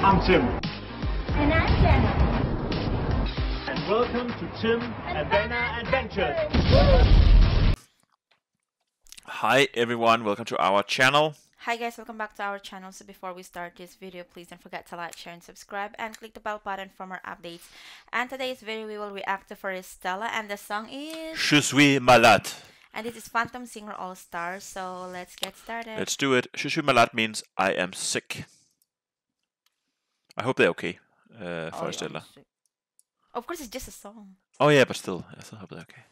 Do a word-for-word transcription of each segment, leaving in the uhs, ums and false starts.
I'm Tim. And I'm Vena. And welcome to Tim and Vena Adventures. Hi everyone, welcome to our channel. Hi guys, welcome back to our channel. So before we start this video, please don't forget to like, share and subscribe and click the bell button for more updates. And today's video we will react to Forestella and the song is Je Suis Malade. And this is Phantom Singer All Star, so let's get started. Let's do it. Je Suis Malade means I am sick. I hope they're okay, uh, Forestella. Oh, of course, it's just a song. Oh yeah, but still, I still hope they're okay.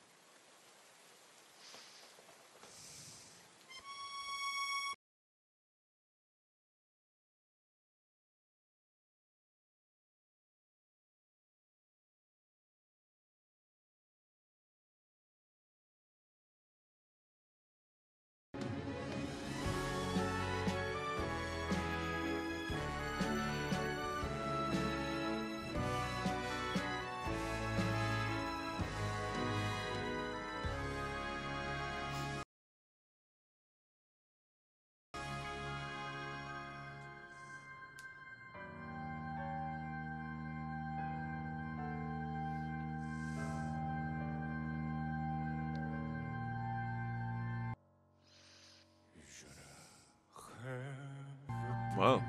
Wow.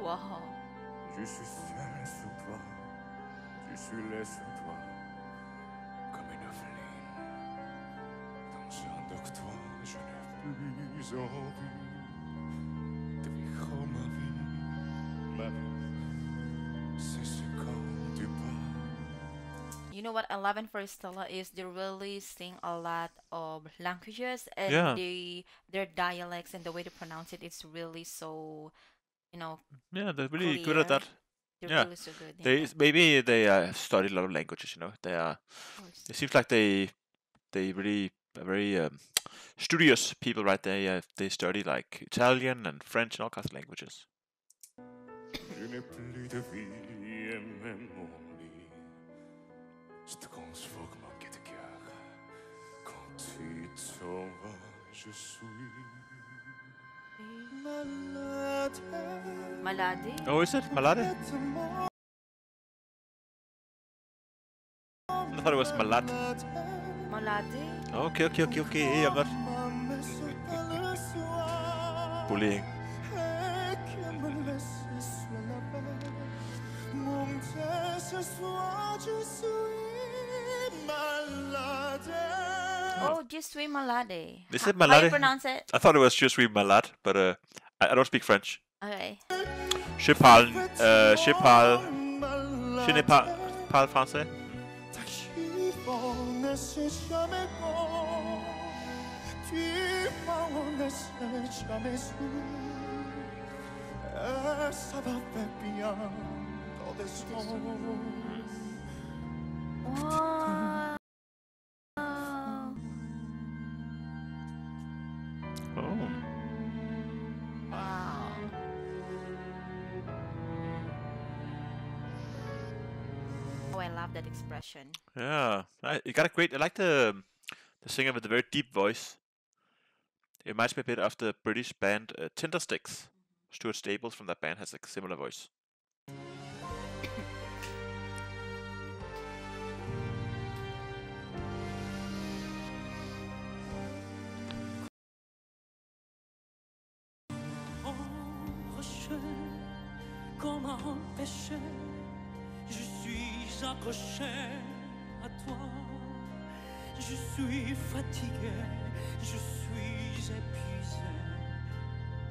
Wow. Je suis seul sur toi. Je suis là sur toi. Comme une flamme. Dans un docteur, je n'ai plus envie de vivre ma vie. Ma vie, c'est ce qu'on te parle. You know what I love in Forestella is they really sing a lot of languages and yeah. they, their dialects and the way they pronounce it, it's really so, you know. Yeah, they're really clear. Good at that. They're yeah. really so good. They yeah. maybe they uh, studied a lot of languages. You know, they are. It seems like they they really are very um, studious people, right? They uh, they study like Italian and French and all kinds of languages. Malade. Oh, is it Malade? I thought it was Malade. Malade. Okay, okay, okay, okay. I'm not bullying. Oh, Je Suis Malade. Is it Malade? How do you pronounce it? I thought it was Je Suis Malade, but uh, I, I don't speak French. Okay. Je parle, uh, je parle, je ne parle, parle français. Wow. Oh. Wow. Oh, I love that expression. Yeah, I, you got a great. I like the the singer with the very deep voice. It reminds me a bit of the British band uh, Tindersticks. Stuart Staples from that band has a similar voice. Comme un péché, je suis accroché à toi. Je suis fatigué, je suis épuisé.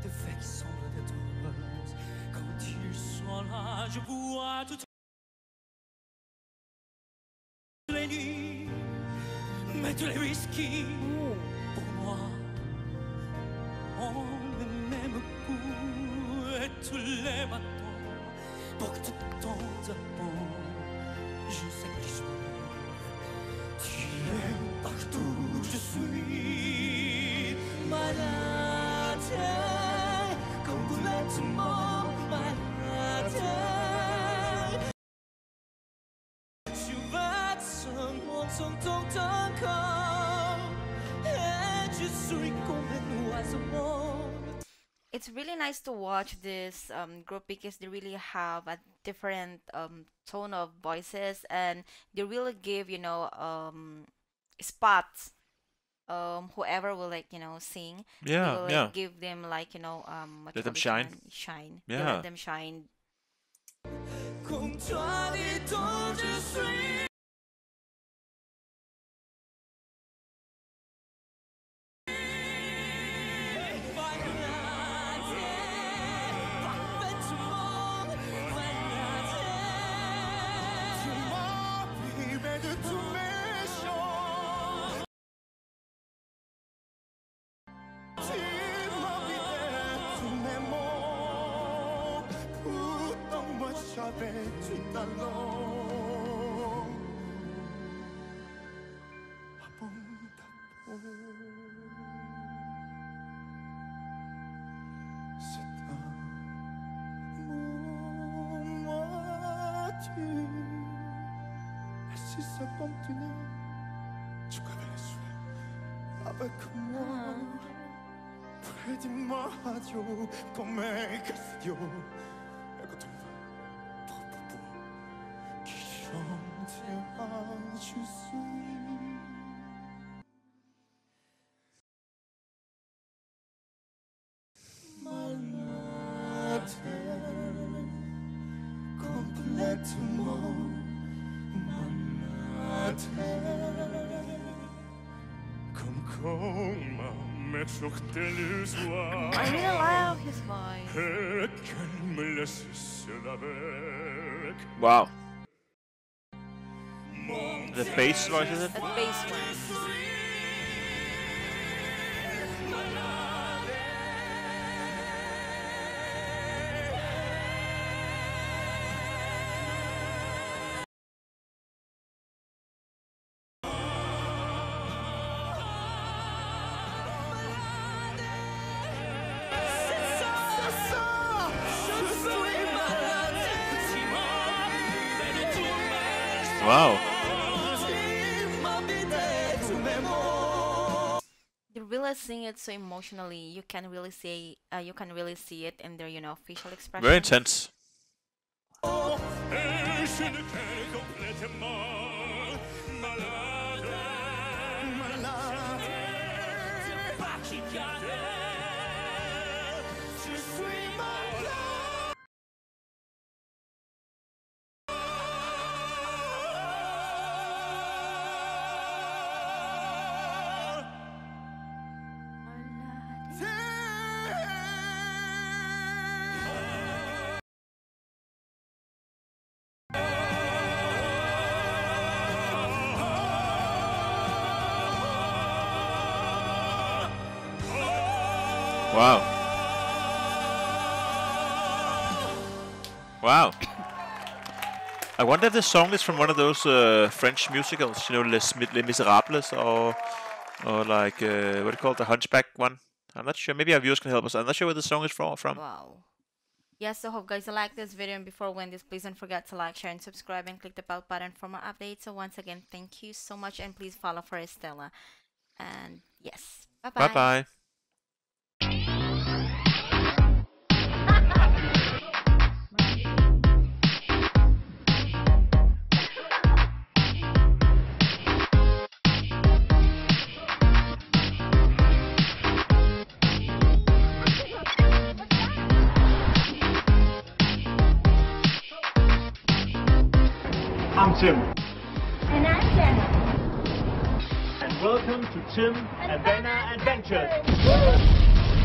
Tes faits qui semblent d'être heureuses. Quand ils sont là, je vois toutes les nuits. Mais tous les whisky, pour moi, ont le même goût. Et tous les matins. Pour que tu t'entendes bon, je sais que je suis. Tu es partout, je suis malade, complètement malade. Tu vas te montrer ton temps. It's really nice to watch this um, group because they really have a different um, tone of voices, and they really give, you know, um, spots. Um, whoever will, like, you know, sing. Yeah, will, like, yeah. Give them, like, you know, um, let them shine. Shine. Yeah. They let them shine. I really love his voice. Wow. The bass voice, is it? The bass voice. Wow. They really sing it so emotionally. You can really see, uh, you can really see it in their, you know, facial expressions. Very intense. Wow. Wow. I wonder if this song is from one of those uh, French musicals, you know, Les, Les Misérables, or or like, uh, what do you call it, the Hunchback one? I'm not sure. Maybe our viewers can help us. I'm not sure where this song is from. from. Wow. Yes, so hope guys you like this video, and before we end this, please don't forget to like, share, and subscribe, and click the bell button for more updates. So once again, thank you so much, and please follow Forestella. And yes, bye-bye. Bye-bye. I'm Tim. And I'm Vena. And welcome to Tim and Vena Adventures.